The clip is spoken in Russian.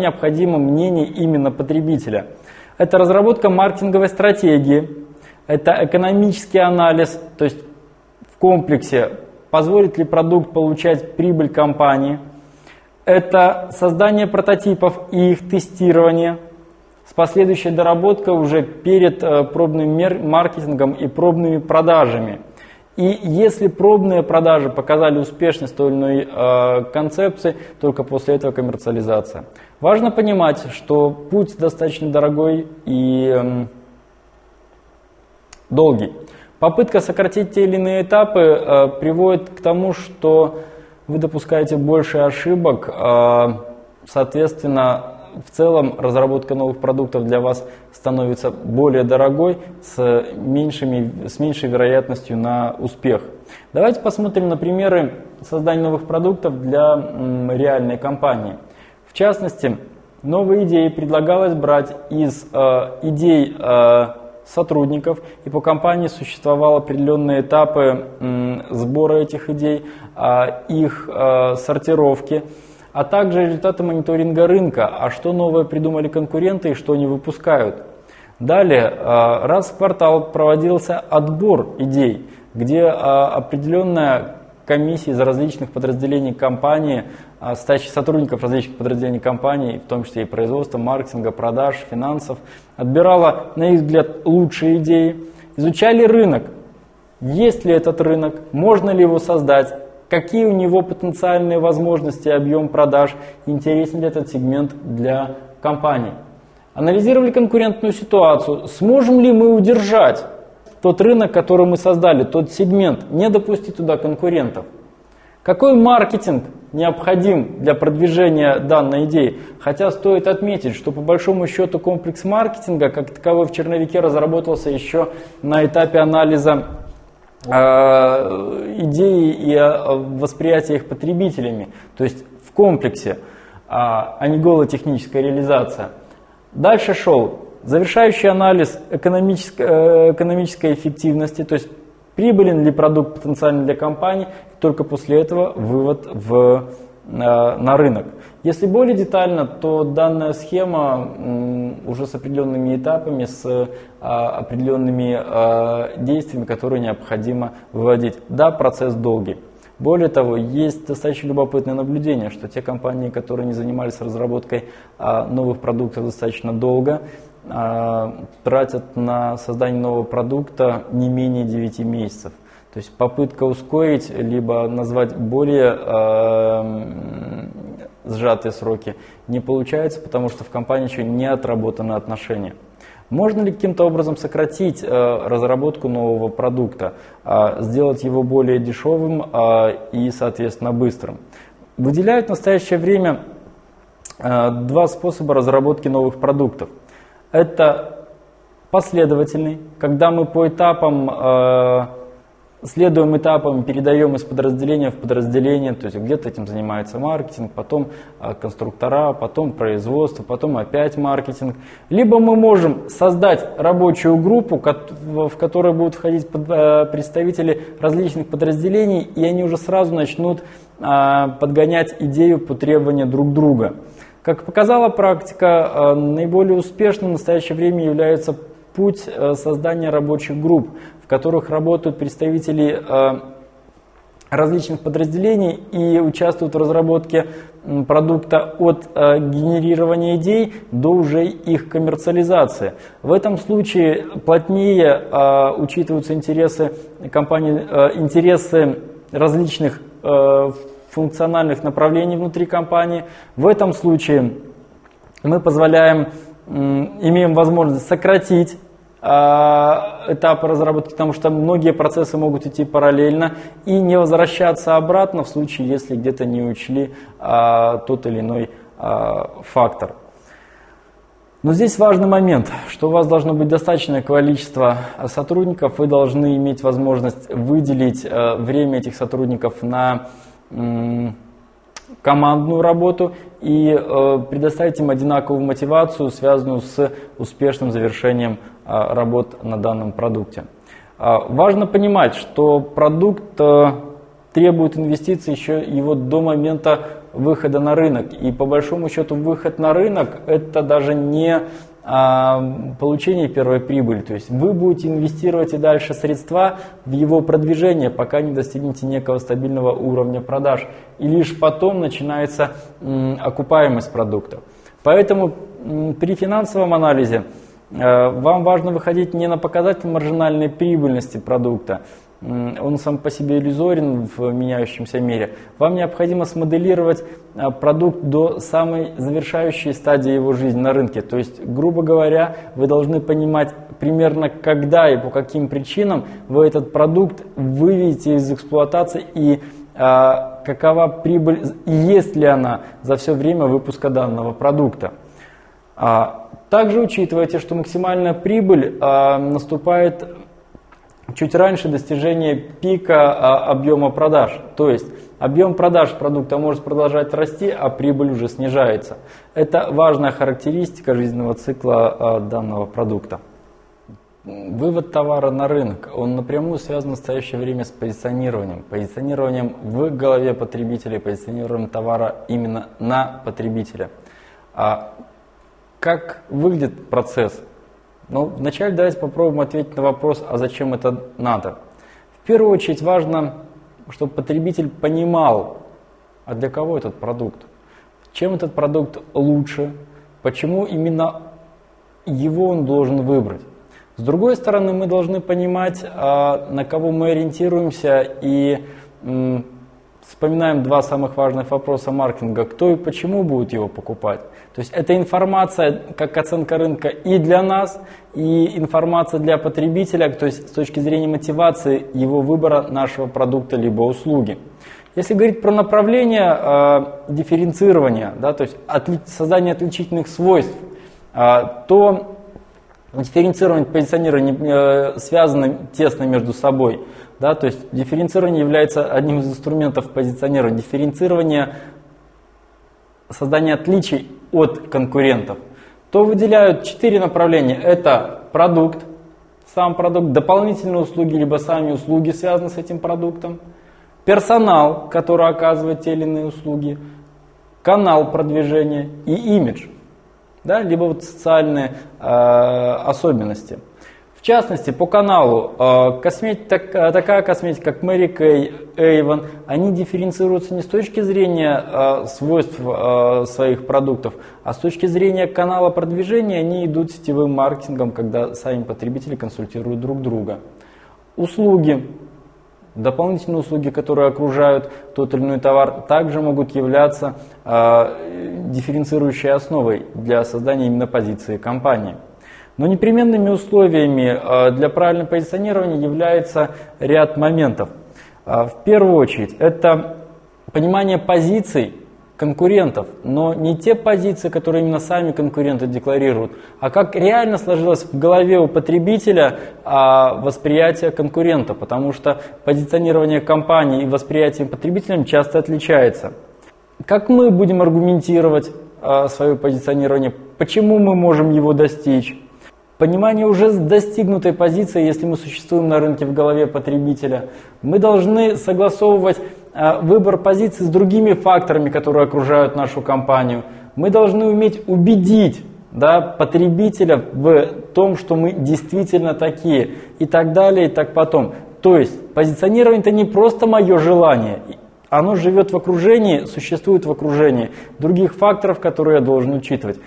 необходимо мнение именно потребителя. Это разработка маркетинговой стратегии, это экономический анализ, то есть в комплексе позволит ли продукт получать прибыль компании, это создание прототипов и их тестирование с последующей доработкой уже перед пробным маркетингом и пробными продажами. И если пробные продажи показали успешность той или иной концепции, только после этого коммерциализация. Важно понимать, что путь достаточно дорогой и долгий. Попытка сократить те или иные этапы приводит к тому, что вы допускаете больше ошибок, соответственно, в целом разработка новых продуктов для вас становится более дорогой, с меньшей вероятностью на успех. Давайте посмотрим на примеры создания новых продуктов для реальной компании. В частности, новые идеи предлагалось брать из идей сотрудников, и по компании существовали определенные этапы сбора этих идей, их сортировки, а также результаты мониторинга рынка, а что новое придумали конкуренты и что не выпускают. Далее, раз в квартал проводился отбор идей, где определенная комиссия из различных подразделений компании, состоящих сотрудников различных подразделений компании, в том числе и производства, маркетинга, продаж, финансов, отбирала, на их взгляд, лучшие идеи, изучали рынок, есть ли этот рынок, можно ли его создать, какие у него потенциальные возможности, объем продаж, интересен ли этот сегмент для компании. Анализировали конкурентную ситуацию, сможем ли мы удержать тот рынок, который мы создали, тот сегмент, не допустить туда конкурентов. Какой маркетинг необходим для продвижения данной идеи? Хотя стоит отметить, что по большому счету комплекс маркетинга, как таковой в черновике, разработался еще на этапе анализа идеи и восприятие их потребителями, то есть в комплексе, а не голая техническая реализация. Дальше шел завершающий анализ экономической эффективности, то есть прибылен ли продукт потенциально для компании, только после этого вывод на рынок. Если более детально, то данная схема уже с определенными этапами, с определенными действиями, которые необходимо выводить. Да, процесс долгий. Более того, есть достаточно любопытное наблюдение, что те компании, которые не занимались разработкой новых продуктов достаточно долго, тратят на создание нового продукта не менее 9 месяцев. То есть попытка ускорить, либо назвать более сжатые сроки не получается, потому что в компании еще не отработаны отношения. Можно ли каким-то образом сократить разработку нового продукта, сделать его более дешевым и, соответственно, быстрым? Выделяют в настоящее время два способа разработки новых продуктов. Это последовательный, когда мы по этапам следуем этапам, передаем из подразделения в подразделение, то есть где-то этим занимается маркетинг, потом конструктора, потом производство, потом опять маркетинг. Либо мы можем создать рабочую группу, в которую будут входить представители различных подразделений, и они уже сразу начнут подгонять идею по требованию друг друга. Как показала практика, наиболее успешным в настоящее время является путь создания рабочих групп, в которых работают представители различных подразделений и участвуют в разработке продукта от генерирования идей до уже их коммерциализации. В этом случае плотнее учитываются интересы компании, интересы различных функциональных направлений внутри компании. В этом случае мы имеем возможность сократить этапы разработки, потому что многие процессы могут идти параллельно и не возвращаться обратно в случае, если где-то не учли тот или иной фактор. Но здесь важный момент, что у вас должно быть достаточное количество сотрудников, вы должны иметь возможность выделить время этих сотрудников на командную работу и предоставить им одинаковую мотивацию, связанную с успешным завершением работ на данном продукте. Важно понимать, что продукт требует инвестиций еще его до момента выхода на рынок. И по большому счету выход на рынок – это даже не получение первой прибыли. То есть вы будете инвестировать и дальше средства в его продвижение, пока не достигнете некого стабильного уровня продаж. И лишь потом начинается окупаемость продукта. Поэтому при финансовом анализе вам важно выходить не на показатель маржинальной прибыльности продукта, он сам по себе иллюзорен в меняющемся мире. Вам необходимо смоделировать продукт до самой завершающей стадии его жизни на рынке. То есть, грубо говоря, вы должны понимать примерно когда и по каким причинам вы этот продукт выведете из эксплуатации и какова прибыль, и есть ли она за все время выпуска данного продукта. Также учитывайте, что максимальная прибыль наступает чуть раньше достижения пика объема продаж. То есть объем продаж продукта может продолжать расти, а прибыль уже снижается. Это важная характеристика жизненного цикла данного продукта. Вывод товара на рынок, он напрямую связан в настоящее время с позиционированием. Позиционированием в голове потребителя, позиционированием товара именно на потребителя. Как выглядит процесс? Но вначале давайте попробуем ответить на вопрос, а зачем это надо. В первую очередь важно, чтобы потребитель понимал, а для кого этот продукт, чем этот продукт лучше, почему именно его он должен выбрать. С другой стороны, мы должны понимать, на кого мы ориентируемся, и вспоминаем два самых важных вопроса маркетинга: кто и почему будут его покупать. То есть это информация как оценка рынка и для нас, и информация для потребителя, то есть с точки зрения мотивации его выбора нашего продукта либо услуги. Если говорить про направление дифференцирования, то есть создание отличительных свойств, то дифференцирование и позиционирование связаны тесно между собой. То есть дифференцирование является одним из инструментов позиционирования. Дифференцирование – создание отличий от конкурентов. То выделяют 4 направления. Это продукт, сам продукт, дополнительные услуги, либо сами услуги связаны с этим продуктом, персонал, который оказывает те или иные услуги, канал продвижения и имидж. Либо социальные особенности. В частности, по каналу такая косметика, как Mary Kay, Avon, они дифференцируются не с точки зрения свойств своих продуктов, а с точки зрения канала продвижения они идут сетевым маркетингом, когда сами потребители консультируют друг друга. Услуги, дополнительные услуги, которые окружают тот или иной товар, также могут являться дифференцирующей основой для создания именно позиции компании. Но непременными условиями для правильного позиционирования является ряд моментов. В первую очередь, это понимание позиций конкурентов, но не те позиции, которые именно сами конкуренты декларируют, а как реально сложилось в голове у потребителя восприятие конкурента, потому что позиционирование компании и восприятие потребителем часто отличается. Как мы будем аргументировать свое позиционирование, почему мы можем его достичь? Понимание уже достигнутой позиции, если мы существуем на рынке в голове потребителя, мы должны согласовывать выбор позиций с другими факторами, которые окружают нашу компанию. Мы должны уметь убедить потребителя в том, что мы действительно такие, и так далее, и так потом. То есть позиционирование – это не просто мое желание, оно живет в окружении, существует в окружении других факторов, которые я должен учитывать.